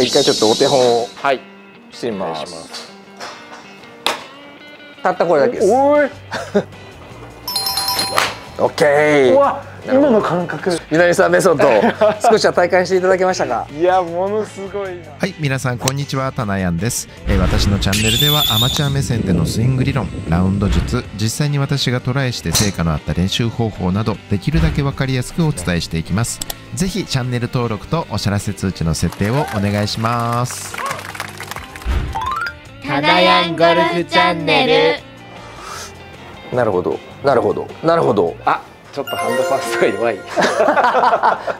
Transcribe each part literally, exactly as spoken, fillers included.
一回ちょっとお手本をしてみます。たったこれだけです。おーいオッケー。うわ、今の感覚南沢メソッド少しは体感していただけましたか？いや、ものすごいな。はい、皆さんこんにちは、たなやんです。えー、私のチャンネルではアマチュア目線でのスイング理論、ラウンド術、実際に私がトライして成果のあった練習方法など、できるだけ分かりやすくお伝えしていきます。ぜひチャンネル登録とお知らせ通知の設定をお願いします。たなやんゴルフチャンネル。なるほどなるほどなるほど。あ、ちょっとハンドファーストが弱い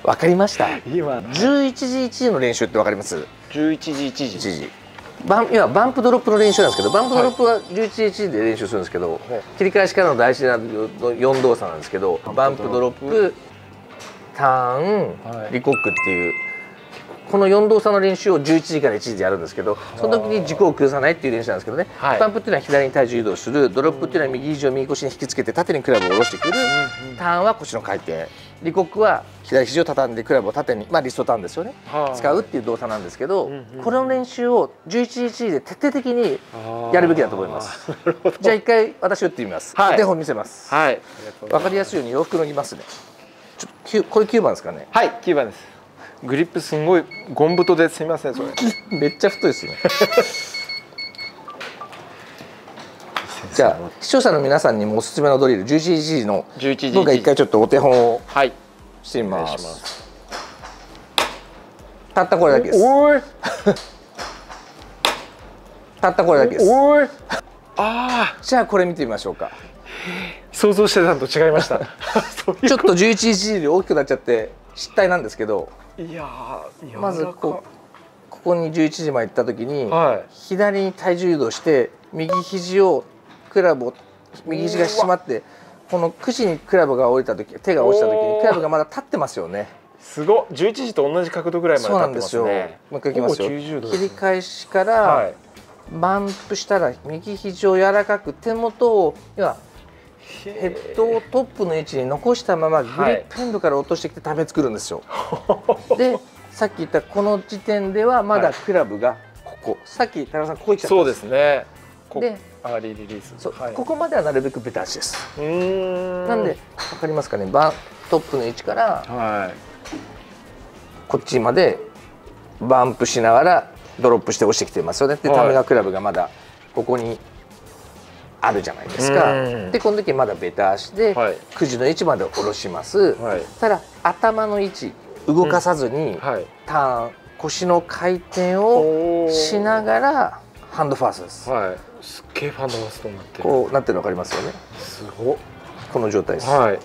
わかりました。今じゅういちじいちじの練習ってわかります？じゅういちじいちじ、バン、いやバンプドロップの練習なんですけど、バンプドロップはじゅういちじいちじで練習するんですけど、はい、切り返しからの大事なよん動作なんですけど、バンプドロップ、ターン、リコックっていうこのよん動作の練習をじゅういちじからいちじでやるんですけど、その時に軸を崩さないっていう練習なんですけどね。スタンプっていうのは左に体重移動する、ドロップっていうのは右肘を右腰に引きつけて縦にクラブを下ろしてくる、ターンは腰の回転、リコックは左肘を畳んでクラブを縦に、まあ、リストターンですよね、使うっていう動作なんですけど、この練習をじゅういちじいちじで徹底的にやるべきだと思います。じゃあ一回私打ってみます。お手本見せます。はい、分かりやすいように洋服脱ぎますね。ちょっとこれきゅうばんですかね。はい、きゅうばんです。グリップすごいゴン太ですみません、それめっちゃ太いですねじゃあ視聴者の皆さんにもおすすめのドリル、じゅういちじの僕が一回ちょっとお手本をしてみます。はい、たったこれだけです。おいたったこれだけです。おいあ、じゃあこれ見てみましょうか。想像してたのと違いましたちょっとじゅういちじより大きくなっちゃって失態なんですけど、いやー、まずこここにじゅういちじまで行った時に、はい、左に体重移動して右肘をクラブを右肘が締まって、このくじにクラブが降りた時、手が落ちた時にクラブがまだ立ってますよね。すごい、じゅういちじと同じ角度ぐらいまで立ってますね。もう一回いきますよ。切り返しから、はい、バンプしたら右肘を柔らかく、手元を今ヘッドをトップの位置に残したままグリップエンドから落としてきて溜め作るんですよ。はい、でさっき言ったこの時点ではまだクラブがここ、はい、さっき田中さんここ行っちゃったんです。そうですね。でアーリーリリース、はい、ここまではなるべくベタ足です。なんで分かりますかね、バントップの位置からこっちまでバンプしながらドロップして落ちてきてますよね。で溜めがクラブがまだここにあるじゃないですか。でこの時まだベタ足でくじの位置まで下ろします。はい、ただ頭の位置動かさずに、うん、はい、ターン、腰の回転をしながらハンドファーストです。はい、すっげえハンドファーストになってる。こうなってるの分かりますよね。すごっ、この状態です。はい、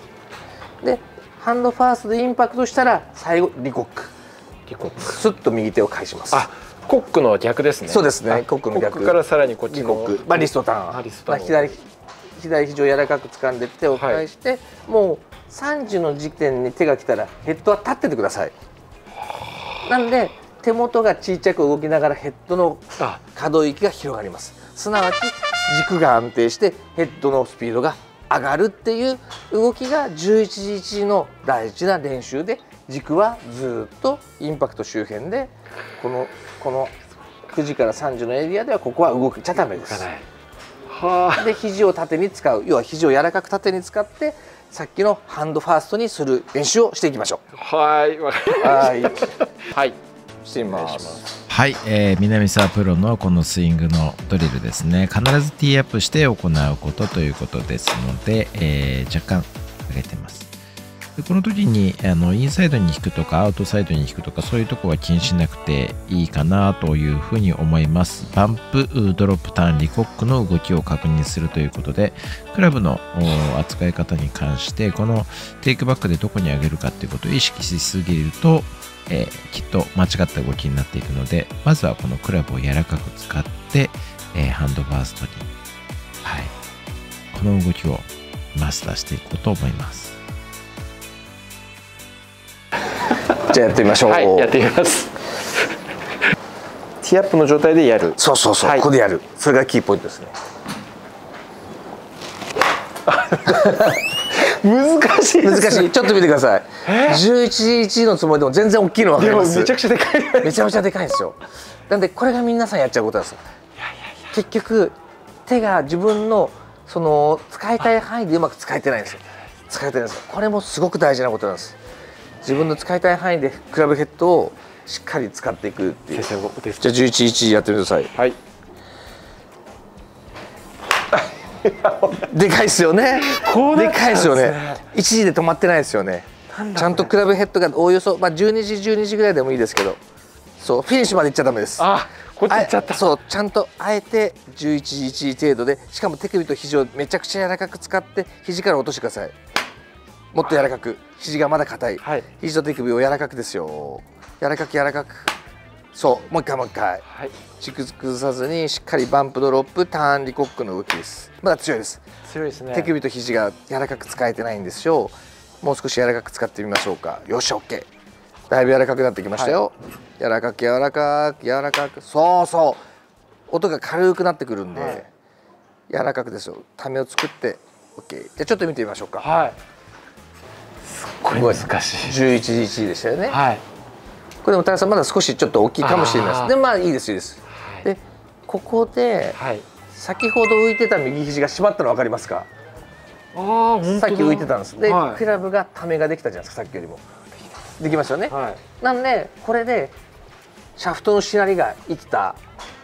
でハンドファーストでインパクトしたら最後リコック、リコックスッと右手を返します。あ、コックの逆ですね。そうですね。コックの逆からさらにこっちのコック、まあリストターン、左左肘を柔らかく掴んで手を返して、はい、もうさんじの時点に手が来たらヘッドは立っててください。なんで手元が小さく動きながらヘッドの可動域が広がります。すなわち軸が安定してヘッドのスピードが上がるっていう動きがじゅういちじいちじの大事な練習で、軸はずっとインパクト周辺でこのこのくじからさんじのエリアではここは動くちゃダメです。で肘を縦に使う、要は肘を柔らかく縦に使ってさっきのハンドファーストにする練習をしていきましょう。はいわかりました。はい、失礼します。はい、えー、南沢プロのこのスイングのドリルですね、必ずティーアップして行うことということですので、えー、若干上げてます。でこの時にあのインサイドに引くとかアウトサイドに引くとかそういうとこは気にしなくていいかなというふうに思います。バンプ、ドロップ、ターン、リコックの動きを確認するということで、クラブの扱い方に関してこのテイクバックでどこに上げるかということを意識しすぎると、えー、きっと間違った動きになっていくので、まずはこのクラブを柔らかく使って、えー、ハンドファーストに、はい、この動きをマスターしていこうと思います。じゃあやってみましょう。はい、やってみます。ティーアップの状態でやる。そうそうそう、はい、ここでやる。それがキーポイントですね難しいです、ね、難しい。ちょっと見てください。じゅういちインチのつもりでも全然大きいの分かります。でもめちゃくちゃでかいめちゃめちゃでかいんですよ。なんでこれが皆さんやっちゃうことなんですよ。結局手が自分のその使いたい範囲でうまく使えてないんですよ。使えてないんです。これもすごく大事なことなんです。自分の使いたい範囲でクラブヘッドをしっかり使っていくっていう。じゃあじゅういちインチやってください。はい。でかいですよね。こうなっちゃうんですね。でかいですよね。一時で止まってないですよね。ちゃんとクラブヘッドがおおよそまあじゅうにじじゅうにじぐらいでもいいですけど、そうフィニッシュまで行っちゃダメです。あ、こっち行っちゃった。そうちゃんとあえてじゅういちインチ程度で、しかも手首と肘をめちゃくちゃ柔らかく使って肘から落としてください。もっと柔らかく、肘がまだ硬い、はい、肘と手首を柔らかくですよ。柔らかく柔らかく、そうもう一回もう一回、はい、軸崩さずにしっかりバンプドロップターンリコックの動きです。まだ強いです。強いですね。手首と肘が柔らかく使えてないんですよ。もう少し柔らかく使ってみましょうか。よし OK。 だいぶ柔らかくなってきましたよ、はい、柔らかく柔らかく柔らかく、そうそう音が軽くなってくるんで、はい、柔らかくですよ。ためを作って OK。 じゃあちょっと見てみましょうか。はい、これ難しい。じゅういちインチでしたよね。はい、これも田中さんまだ少しちょっと大きいかもしれないです。でまあいいですいいです。はい、でここで、はい、先ほど浮いてた右肘が締まったの分かりますか？ああ、さっき浮いてたんです。で、はい、クラブがためができたじゃないですか、さっきよりも。できましたよね。はい、なんでこれでシャフトのしなりが生きた、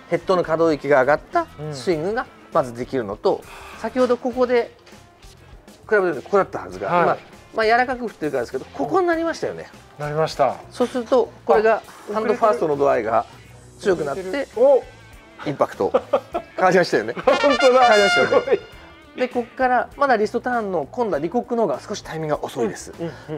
ヘッドの可動域が上がったスイングがまずできるのと、うん、先ほどここでクラブでここだったはずが、はい、今まあ柔らかく振ってるからですけど、ここになりましたよね。なりました。そうするとこれがハンドファーストの度合いが強くなってインパクト変わりましたよね。本当だ。変わりましたよね。でここからまだリストターンの今度はリコックの方が少しタイミングが遅いです。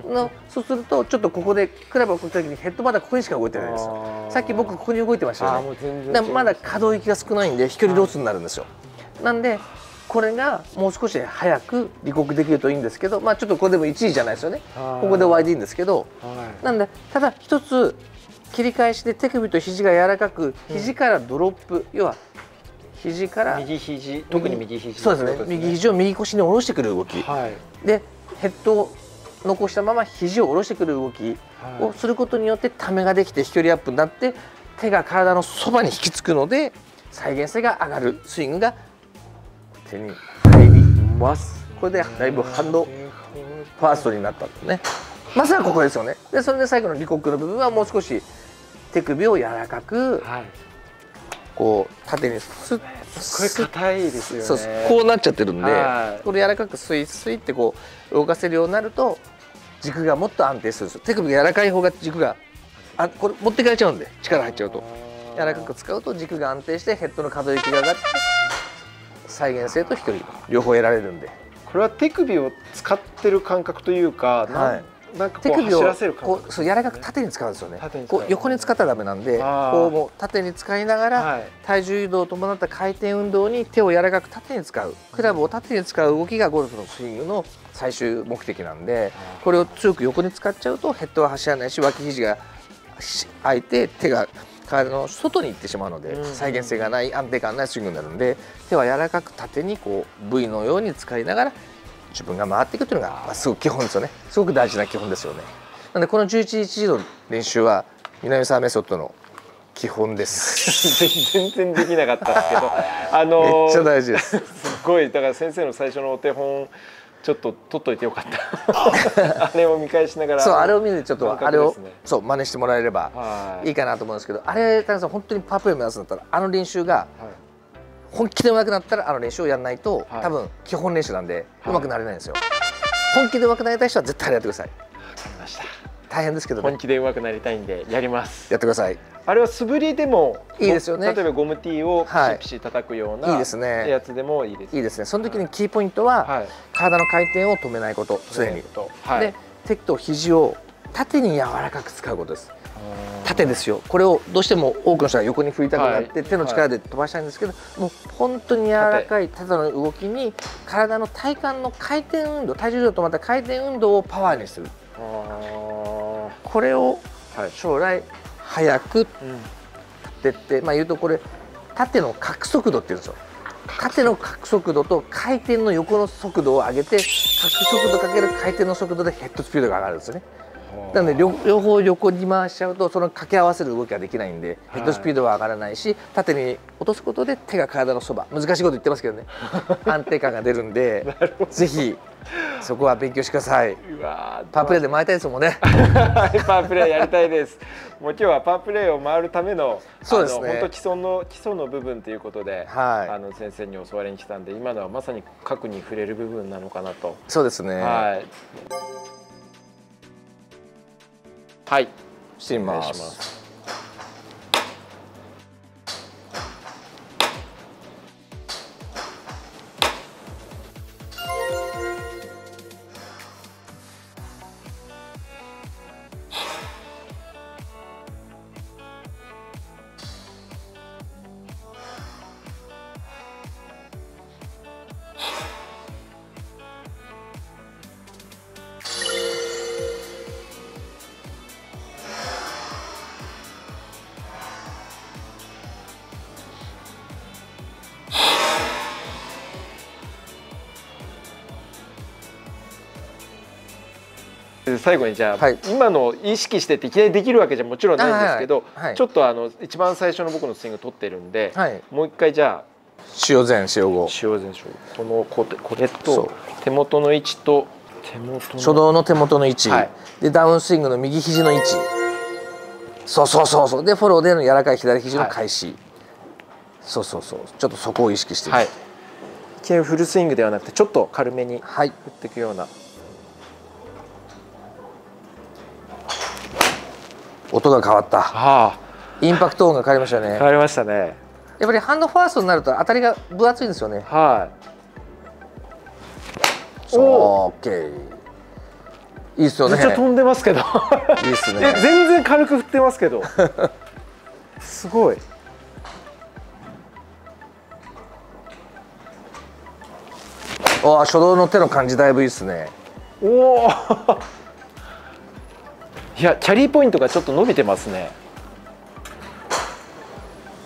のそうするとちょっとここでクラブを振った時にヘッドまだここにしか動いてないです。さっき僕ここに動いてましたよね。だからまだ可動域が少ないんで飛距離ロースになるんですよ。なんで。これがもう少し早く離国できるといいんですけど、まあ、ちょっとこれでもいちいじゃないですよね、ここで終わりでいいんですけど、なんでただ一つ切り返しで手首と肘が柔らかく、肘からドロップ、要は肘から右肘、特に右肘、そうですね、右肘を右腰に下ろしてくる動き、はい、でヘッドを残したまま肘を下ろしてくる動きをすることによってためができて飛距離アップになって、手が体のそばに引きつくので再現性が上がるスイングが手に入ります。これでだいぶハンドファーストになったんだね。まずはここですよね。でそれで最後のリコックの部分はもう少し手首を柔らかく、はい、こう縦にスッ、これ硬いですよね。そうそう、こうなっちゃってるんで、はい、これ柔らかくスイスイってこう動かせるようになると軸がもっと安定するんですよ。手首が柔らかい方が軸があ、これ持ってかれちゃうんで、力入っちゃうと柔らかく使うと軸が安定してヘッドの可動域が上がって再現性と飛距離両方得られるんで、これは手首を使ってる感覚というか、はい、なんかこう走らせる感覚、ね、手首をこうそう柔らかく縦に使うんですよね。こう横に使ったらダメなんで、こうもう縦に使いながら、はい、体重移動を伴った回転運動に手を柔らかく縦に使う、クラブを縦に使う動きがゴルフのスイングの最終目的なんで、これを強く横に使っちゃうとヘッドは走らないし、脇肘が開いて手が体の外に行ってしまうので、再現性がない、安定感ないスイングになるんで、手は柔らかく縦にこう V のように使いながら自分が回っていくというのが、まあ、すごく基本ですよね。すごく大事な基本ですよね。なのでこのじゅういちインチの練習は南沢メソッドの基本です。全然できなかったんですけど、あのー、めっちゃ大事です。すごいだから先生の最初のお手本。ちょっと取っといてよかった。あれを見返しながら、そうあれを見てちょっと、ね、あれをそう真似してもらえればいいかなと思うんですけど、あれ田中さん本当にパープル目指すんだったらあの練習が本気で上手くなったらあの練習をやらないと、はい、多分基本練習なんで上手くなれないんですよ。はい、本気で上手くなりたい人は絶対あれやってください。わかりました。大変ですけど、ね、本気で上手くなりたいんでやります。やってください。あれは素振りでもいいですよね。例えばゴムティーをピシピシ叩くような、はい、いいですね、やつでもいいですね。いいですね。その時にキーポイントは、はい、体の回転を止めないこと、常に。はい、で手と肘を縦に柔らかく使うことです。縦ですよ。これをどうしても多くの人は横に振りたくなって、はい、手の力で飛ばしたいんですけど、はい、もう本当に柔らかい縦の動きに体の体幹の回転運動、体重移動とまた回転運動をパワーにする。これを将来早く立てて、まあ言うとこれ縦の角速度っていうんですよ。縦の角速度と回転の横の速度を上げて着速度かける回転の速度でヘッドスピードが上がるんですね。なので 両, 両方横に回しちゃうとその掛け合わせる動きができないんで、ヘッドスピードは上がらないし、縦に落とすことで手が体のそば、難しいこと言ってますけどね安定感が出るんでぜひそこは勉強してください。パワープレーで回りたいですもんねパワープレーやりたいです。もう今日はパワープレーを回るためのそうですね、本当基礎の基礎の部分ということで、はい、あの先生に教わりに来たんで、今のはまさに核に触れる部分なのかなと。そうですね、はいはい、してみます。最後にじゃあ、はい、今の意識してっていきなりできるわけじゃもちろんないんですけど、ちょっとあの一番最初の僕のスイング取ってるんで、はい、もう一回じゃあ塩前塩後塩前塩後このこれ、これと手元の位置と手元の初動の手元の位置、はい、でダウンスイングの右肘の位置、そうそうそうそうでフォローでの柔らかい左肘の返し、はい、そうそうそうちょっとそこを意識して、はい、一見フルスイングではなくてちょっと軽めに振っていくような。はい、音が変わった、はあ、インパクト音が変わりましたね。変わりましたね。やっぱりハンドファーストになると当たりが分厚いんですよね。はい。オッケー。いいですよね。めっちゃ飛んでますけど。いいですね。全然軽く振ってますけど。すごい。ああ、初動の手の感じだいぶいいですね。おお。いや、キャリーポイントがちょっと伸びてますね。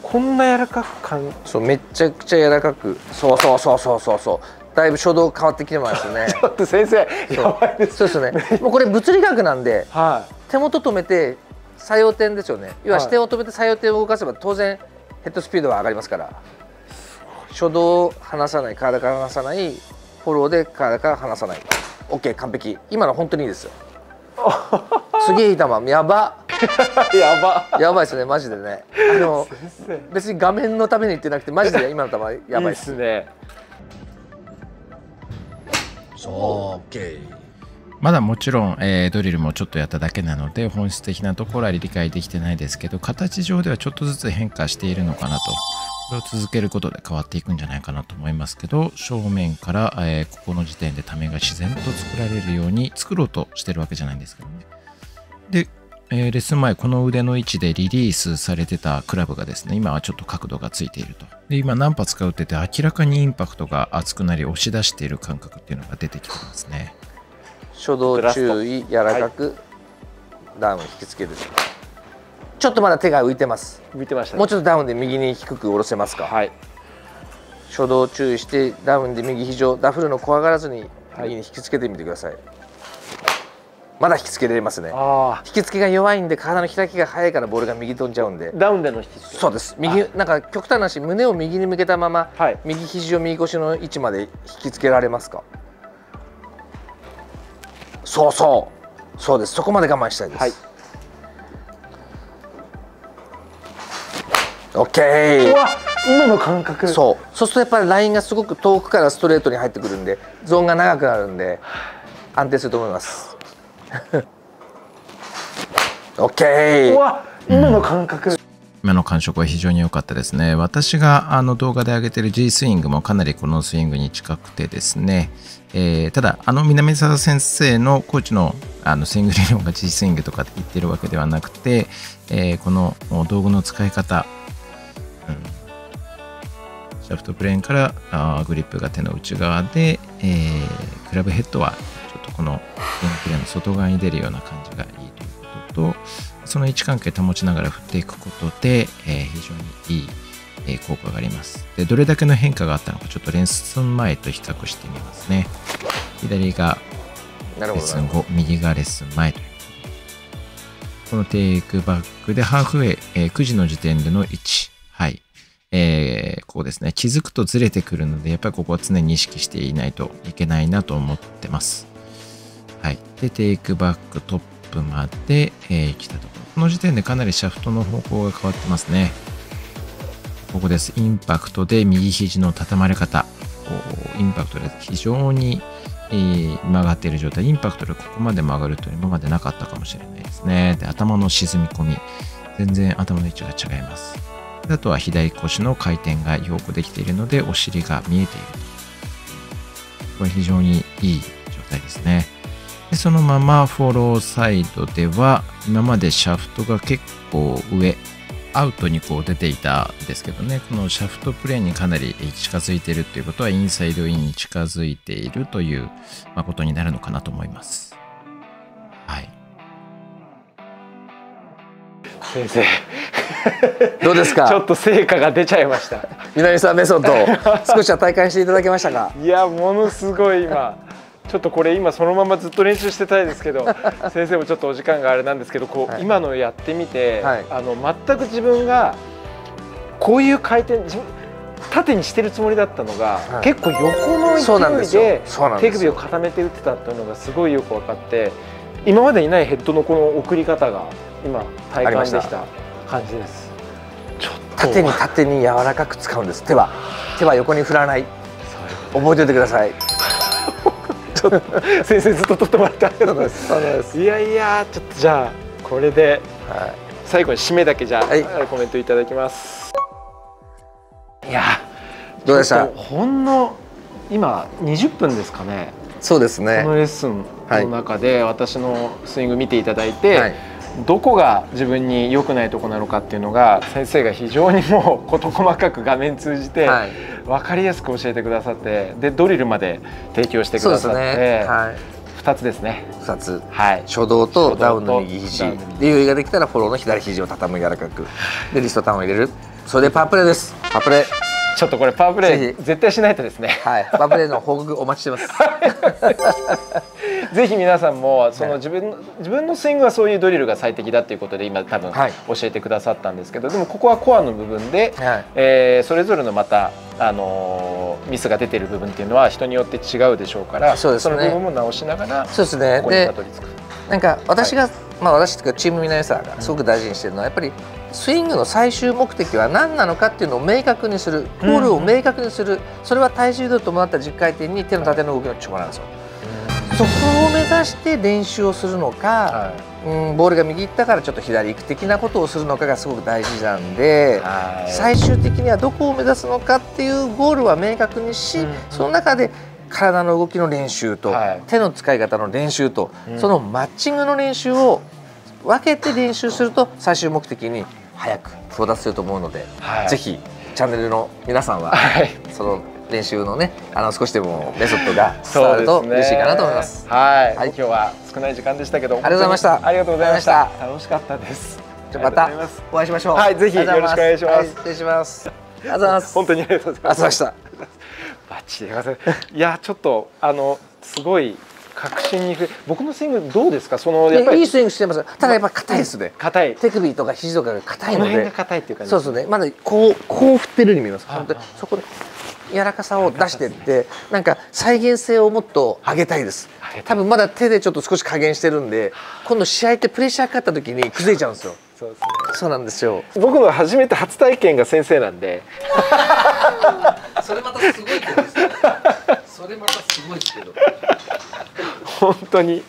こんな柔らかく感じ、そうめちゃくちゃ柔らかく、そうそうそうそうそうそうだいぶ初動変わってきてますねちょっと先生やばいです。そうそうですねもうこれ物理学なんで、はい、手元止めて作用点ですよね。要は視点を止めて作用点を動かせば当然ヘッドスピードは上がりますから、初動を離さない、体から離さない、フォローで体から離さない。 OK、 完璧。今の本当にいいですよすげえいい球、やばやばやばいですね、マジでね。あの別に画面のために言ってなくてマジで今の球やばいですね。まだもちろん、えー、ドリルもちょっとやっただけなので本質的なところは理解できてないですけど、形上ではちょっとずつ変化しているのかなと。これを続けることで変わっていくんじゃないかなと思いますけど、正面から、えー、ここの時点でためが自然と作られるように作ろうとしてるわけじゃないんですけどね。で、えー、レッスン前この腕の位置でリリースされてたクラブがですね、今はちょっと角度がついていると。で、今何発か打ってて明らかにインパクトが厚くなり押し出している感覚っていうのが出てきてますね。初動注意、柔らかく、はい、ダウン引きつける。ちょっとまだ手が浮いてます。浮いてましたね。もうちょっとダウンで右に低く下ろせますか。はい。初動注意してダウンで右肘をダフるの怖がらずに右に引きつけてみてください。はい、まだ引きつけられますね。ああ。引きつけが弱いんで体の開きが早いからボールが右飛んじゃうんで。ダウンでの引きつけ。そうです。右なんか極端な話、胸を右に向けたまま、はい、右肘を右腰の位置まで引きつけられますか。そうそうそうです。そこまで我慢したいです。はい、オッケー。うわ、今の感覚。そうそうするとやっぱりラインがすごく遠くからストレートに入ってくるんでゾーンが長くなるんで安定すると思いますオッケー。うわ、今の感覚、うん、今の感触は非常に良かったですね。私があの動画で上げている G スイングもかなりこのスイングに近くてですね、えー、ただあの南澤先生のコーチのあのスイング理論が G スイングとかって言ってるわけではなくて、えー、この道具の使い方、うん、シャフトプレーンからあグリップが手の内側で、えー、クラブヘッドはちょっとこのスイングプレーンの外側に出るような感じがいいということと、その位置関係を保ちながら振っていくことで、えー、非常にいい、えー、効果があります。で、どれだけの変化があったのかちょっとレッスン前と比較してみますね。左がレッスン後、右がレッスン前という。このテイクバックでハーフウェイ、えー、くじの時点での位置。はい。えー、こうですね。気づくとずれてくるので、やっぱりここは常に意識していないといけないなと思ってます。はい。で、テイクバックトップまで、えー、来たところ。この時点でかなりシャフトの方向が変わってますね。ここです。インパクトで右肘の畳まれ方。インパクトで非常に曲がっている状態。インパクトでここまで曲がるというのは今までなかったかもしれないですね。で、頭の沈み込み。全然頭の位置が違います。あとは左腰の回転がよくできているので、お尻が見えていると。これ非常にいい状態ですね。で、そのままフォローサイドでは、今までシャフトが結構上、アウトにこう出ていたんですけどね、このシャフトプレーにかなり近づいているということは、インサイドインに近づいているということになるのかなと思います。はい。先生、どうですか？ちょっと成果が出ちゃいました。南沢メソッド、少しは体感していただけましたか？いや、ものすごい今。ちょっとこれ今そのままずっと練習してたいですけど先生もちょっとお時間があれなんですけど、こう今のやってみて、はい、あの全く自分がこういう回転縦にしてるつもりだったのが、はい、結構横の勢いで手首を固めて打ってたというのがすごいよく分かって、今までにないヘッドのこの送り方が今体感できた感じです。ちょっと縦に縦に柔らかく使うんです。手は手は横に振らない、覚えておいてください。先生ずっと撮ってもらってありがとうございます。そうです。いやいや、ちょっとじゃあこれで、はい、最後に締めだけじゃあ、はい、コメントいただきます。いや、どうでした？ほんの今にじゅっぷんですかね。そうですね。このレッスンの中で私のスイング見ていただいて、はい、どこが自分に良くないとこなのかっていうのが先生が非常にもう事細かく画面通じて、はい、分かりやすく教えてくださって、でドリルまで提供してくださって、ね、はい、ふたつですね。ふたつ、はい、初動とダウンの右肘で余裕ができたらフォローの左肘を畳む、柔らかくでリストターンを入れる。それでパワープレーです。パワープレー、ちょっとこれパワープレイ絶対しないとですね。はい、パワープレイの報告お待ちしてます。ぜひ皆さんもその自分、はい、自分のスイングはそういうドリルが最適だということで今多分教えてくださったんですけど、でもここはコアの部分で、はい、えー、それぞれのまた、あのー、ミスが出てる部分っていうのは人によって違うでしょうから、そうですね、その部分も直しながら、そうですね、ここにたどり着く。なんか私が、はい、まあ私というかチームミナユーサーがすごく大事にしているのはやっぱりスイングの最終目的は何なのかっていうのを明確にする、ゴールを明確にする、うん、それは体重移動と伴った軸回転に手の縦の動きの調和なんですよ。うん、そこを目指して練習をするのか、はい、うん、ボールが右行ったからちょっと左行く的なことをするのかがすごく大事なんで、はい、最終的にはどこを目指すのかっていうゴールは明確にし、うん、その中で体の動きの練習と、はい、手の使い方の練習と、うん、そのマッチングの練習を分けて練習すると最終目的に早く到達すると思うので、はい、ぜひチャンネルの皆さんは、はい、その練習のね、あの少しでもメソッドが伝わると嬉しいかなと思います。はい、はい、今日は少ない時間でしたけど、ありがとうございました。ありがとうございました。楽しかったです。じゃまたお会いしましょう。はい、ぜひよろしくお願いします。失礼します。ありがとうございます。本当にありがとうございました。ありがとうございました。バッチリでございます。いや、ちょっとあのすごい。確信に僕のスイングどうですか？そのやっぱりいいスイングしてます。ただやっぱ硬いですね。硬い。手首とか肘とかが硬いので。この辺が硬いっていう感じ。そうですね。まだこうこう振ってるように見えます。本当にそこで柔らかさを出してって、なんか再現性をもっと上げたいです。多分まだ手でちょっと少し加減してるんで、今度試合ってプレッシャーかかった時に崩れちゃうんですよ。そうですね。そうなんですよ。僕の初めて初体験が先生なんで。それまたすごいけど。それまたすごいけど。本当に。